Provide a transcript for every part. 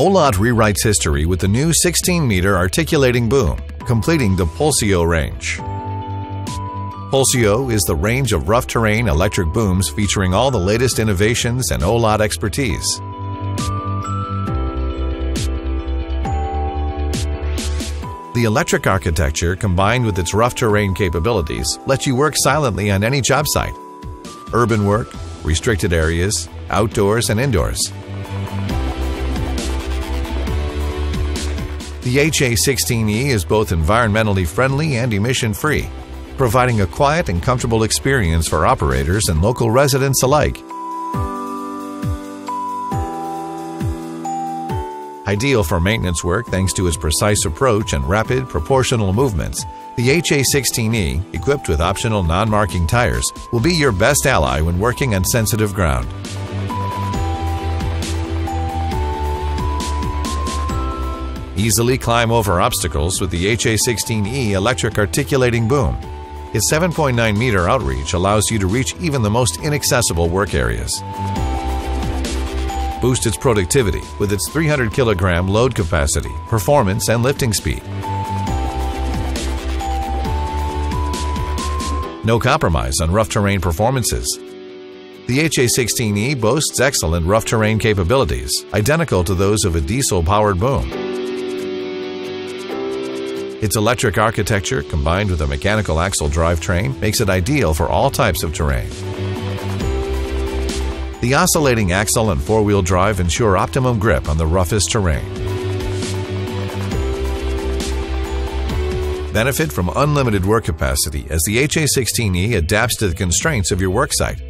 OLAT rewrites history with the new 16-meter articulating boom, completing the PULSEO range. PULSEO is the range of rough terrain electric booms featuring all the latest innovations and OLAT expertise. The electric architecture, combined with its rough terrain capabilities, lets you work silently on any job site. Urban work, restricted areas, outdoors and indoors. The HA16E is both environmentally friendly and emission-free, providing a quiet and comfortable experience for operators and local residents alike. Ideal for maintenance work thanks to its precise approach and rapid, proportional movements, the HA16E, equipped with optional non-marking tires, will be your best ally when working on sensitive ground. Easily climb over obstacles with the HA16E electric articulating boom. Its 7.9-meter outreach allows you to reach even the most inaccessible work areas. Boost its productivity with its 300-kilogram load capacity, performance, and lifting speed. No compromise on rough terrain performances. The HA16E boasts excellent rough terrain capabilities, identical to those of a diesel-powered boom. Its electric architecture, combined with a mechanical axle drivetrain, makes it ideal for all types of terrain. The oscillating axle and four-wheel drive ensure optimum grip on the roughest terrain. Benefit from unlimited work capacity as the HA16E adapts to the constraints of your worksite.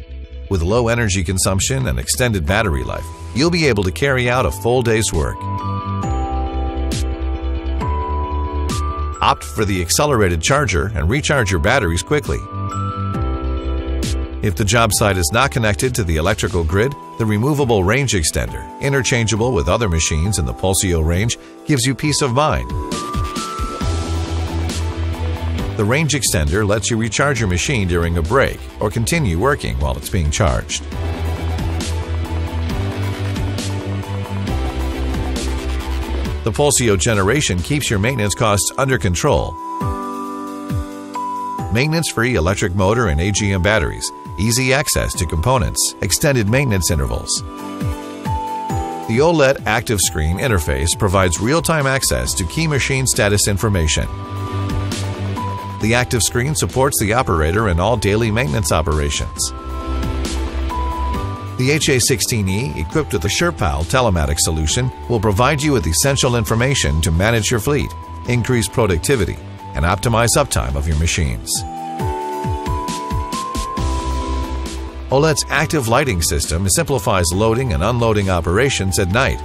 With low energy consumption and extended battery life, you'll be able to carry out a full day's work. Opt for the accelerated charger and recharge your batteries quickly. If the job site is not connected to the electrical grid, the removable range extender, interchangeable with other machines in the PULSEO range, gives you peace of mind. The range extender lets you recharge your machine during a break or continue working while it's being charged. The PULSEO generation keeps your maintenance costs under control. Maintenance-free electric motor and AGM batteries, easy access to components, extended maintenance intervals. The OLED active screen interface provides real-time access to key machine status information. The active screen supports the operator in all daily maintenance operations. The HA16E, equipped with the Sherpal telematics solution, will provide you with essential information to manage your fleet, increase productivity, and optimize uptime of your machines. OLAT's active lighting system simplifies loading and unloading operations at night.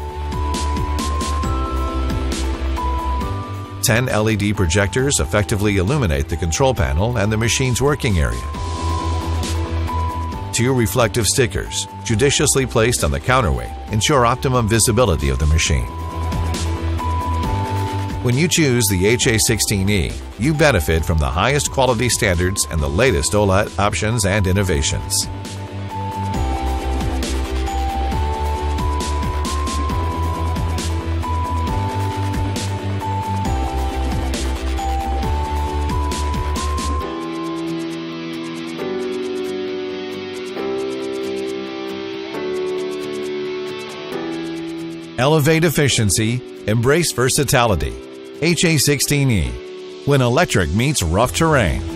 10 LED projectors effectively illuminate the control panel and the machine's working area. 2 reflective stickers, judiciously placed on the counterweight, ensure optimum visibility of the machine. When you choose the HA16E, you benefit from the highest quality standards and the latest OLAT options and innovations. Elevate efficiency, embrace versatility. HA16E, when electric meets rough terrain.